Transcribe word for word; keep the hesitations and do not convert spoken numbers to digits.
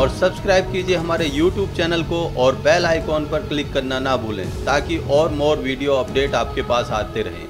और सब्सक्राइब कीजिए हमारे यूट्यूब चैनल को और बेल आइकॉन पर क्लिक करना ना भूलें ताकि और मोर वीडियो अपडेट आपके पास आते रहें।